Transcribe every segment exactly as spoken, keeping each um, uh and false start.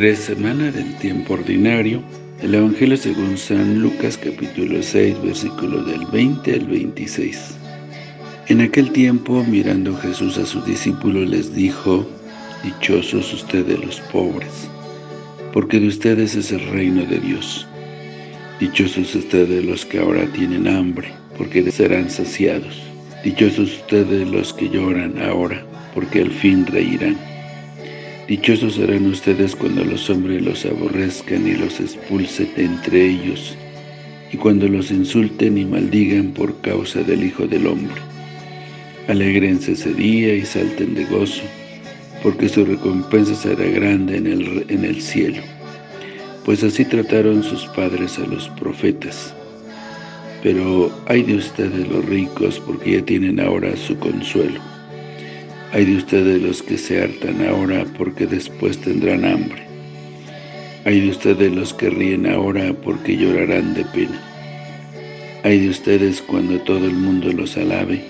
veintitrés semana del tiempo ordinario, el Evangelio según San Lucas capítulo seis, versículos del veinte al veintiséis. En aquel tiempo, mirando Jesús a sus discípulos, les dijo: dichosos ustedes los pobres, porque de ustedes es el reino de Dios. Dichosos ustedes los que ahora tienen hambre, porque serán saciados. Dichosos ustedes los que lloran ahora, porque al fin reirán. Dichosos serán ustedes cuando los hombres los aborrezcan y los expulsen de entre ellos, y cuando los insulten y maldigan por causa del Hijo del Hombre. Alégrense ese día y salten de gozo, porque su recompensa será grande en el, en el cielo. Pues así trataron sus padres a los profetas. Pero ay de ustedes los ricos, porque ya tienen ahora su consuelo. Ay de ustedes los que se hartan ahora, porque después tendrán hambre. Ay de ustedes los que ríen ahora, porque llorarán de pena. Ay de ustedes cuando todo el mundo los alabe,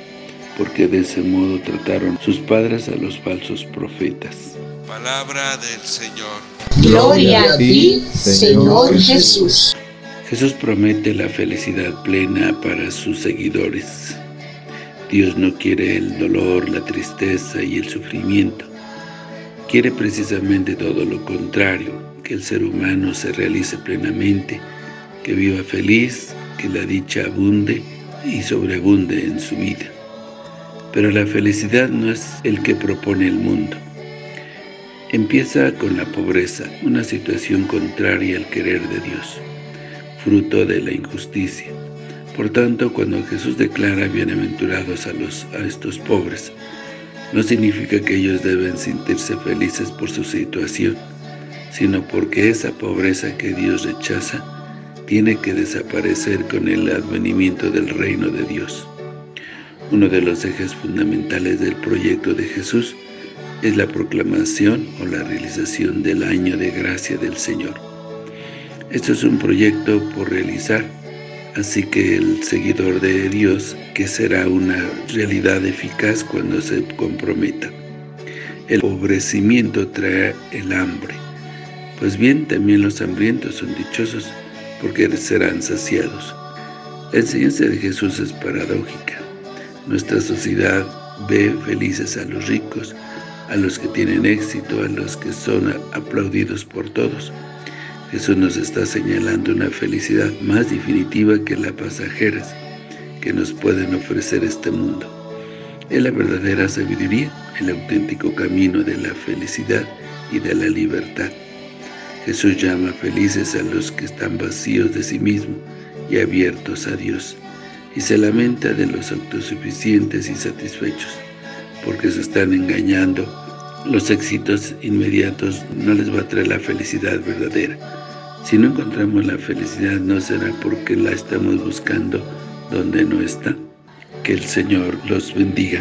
porque de ese modo trataron sus padres a los falsos profetas. Palabra del Señor. Gloria a ti, Señor Jesús. Jesús promete la felicidad plena para sus seguidores. Dios no quiere el dolor, la tristeza y el sufrimiento. Quiere precisamente todo lo contrario, que el ser humano se realice plenamente, que viva feliz, que la dicha abunde y sobreabunde en su vida. Pero la felicidad no es el que propone el mundo. Empieza con la pobreza, una situación contraria al querer de Dios, fruto de la injusticia. Por tanto, cuando Jesús declara bienaventurados a, los, a estos pobres, no significa que ellos deben sentirse felices por su situación, sino porque esa pobreza que Dios rechaza tiene que desaparecer con el advenimiento del reino de Dios. Uno de los ejes fundamentales del proyecto de Jesús es la proclamación o la realización del Año de Gracia del Señor. Esto es un proyecto por realizar, así que el seguidor de Dios, que será una realidad eficaz cuando se comprometa. El empobrecimiento trae el hambre. Pues bien, también los hambrientos son dichosos, porque serán saciados. La enseñanza de Jesús es paradójica. Nuestra sociedad ve felices a los ricos, a los que tienen éxito, a los que son aplaudidos por todos. Jesús nos está señalando una felicidad más definitiva que las pasajeras que nos pueden ofrecer este mundo. Es la verdadera sabiduría, el auténtico camino de la felicidad y de la libertad. Jesús llama felices a los que están vacíos de sí mismos y abiertos a Dios, y se lamenta de los autosuficientes y satisfechos, porque se están engañando. Los éxitos inmediatos no les va a traer la felicidad verdadera. Si no encontramos la felicidad, no será porque la estamos buscando donde no está. Que el Señor los bendiga.